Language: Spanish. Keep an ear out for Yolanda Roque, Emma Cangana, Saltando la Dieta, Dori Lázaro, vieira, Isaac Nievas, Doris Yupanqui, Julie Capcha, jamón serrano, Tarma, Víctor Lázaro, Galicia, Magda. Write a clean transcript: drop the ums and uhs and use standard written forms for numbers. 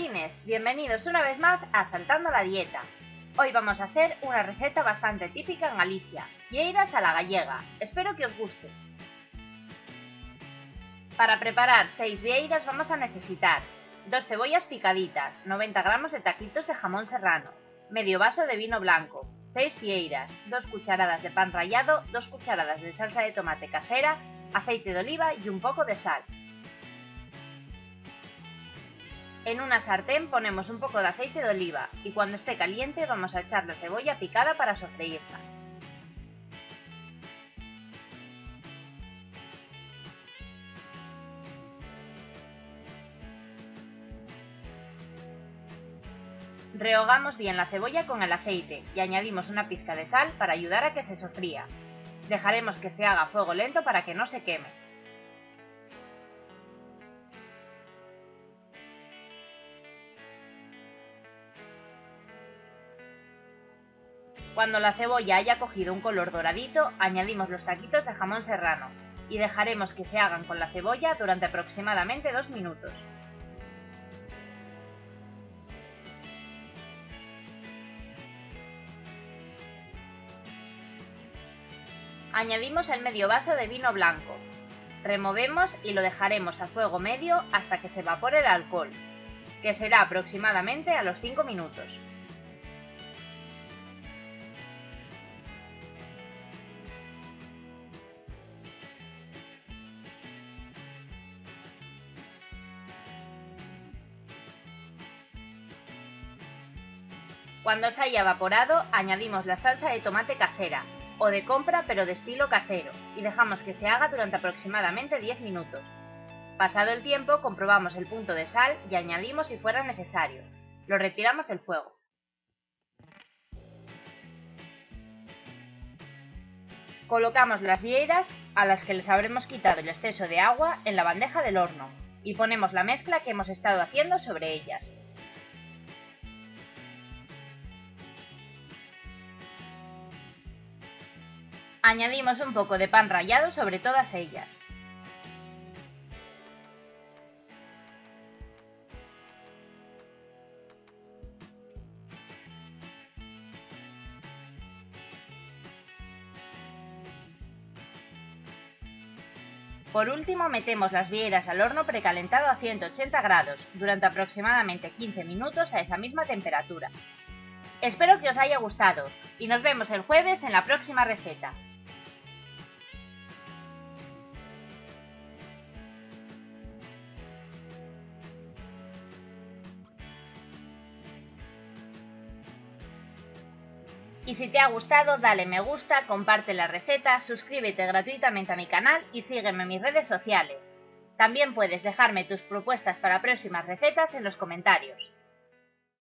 marines, bienvenidos una vez más a Saltando la Dieta. Hoy vamos a hacer una receta bastante típica en Galicia, vieiras a la gallega, espero que os guste. Para preparar 6 vieiras vamos a necesitar 2 cebollas picaditas, 90 gramos de taquitos de jamón serrano, medio vaso de vino blanco, 6 vieiras, 2 cucharadas de pan rallado, 2 cucharadas de salsa de tomate casera, aceite de oliva y un poco de sal. En una sartén ponemos un poco de aceite de oliva y cuando esté caliente vamos a echar la cebolla picada para sofreírla. Rehogamos bien la cebolla con el aceite y añadimos una pizca de sal para ayudar a que se sofría. Dejaremos que se haga a fuego lento para que no se queme. Cuando la cebolla haya cogido un color doradito, añadimos los taquitos de jamón serrano y dejaremos que se hagan con la cebolla durante aproximadamente 2 minutos. Añadimos el medio vaso de vino blanco, removemos y lo dejaremos a fuego medio hasta que se evapore el alcohol, que será aproximadamente a los 5 minutos. Cuando se haya evaporado, añadimos la salsa de tomate casera, o de compra pero de estilo casero, y dejamos que se haga durante aproximadamente 10 minutos. Pasado el tiempo, comprobamos el punto de sal y añadimos si fuera necesario. Lo retiramos del fuego. Colocamos las vieiras, a las que les habremos quitado el exceso de agua, en la bandeja del horno, y ponemos la mezcla que hemos estado haciendo sobre ellas. Añadimos un poco de pan rallado sobre todas ellas. Por último, metemos las vieiras al horno precalentado a 180 grados durante aproximadamente 15 minutos a esa misma temperatura. Espero que os haya gustado y nos vemos el jueves en la próxima receta. Y si te ha gustado, dale me gusta, comparte la receta, suscríbete gratuitamente a mi canal y sígueme en mis redes sociales. También puedes dejarme tus propuestas para próximas recetas en los comentarios.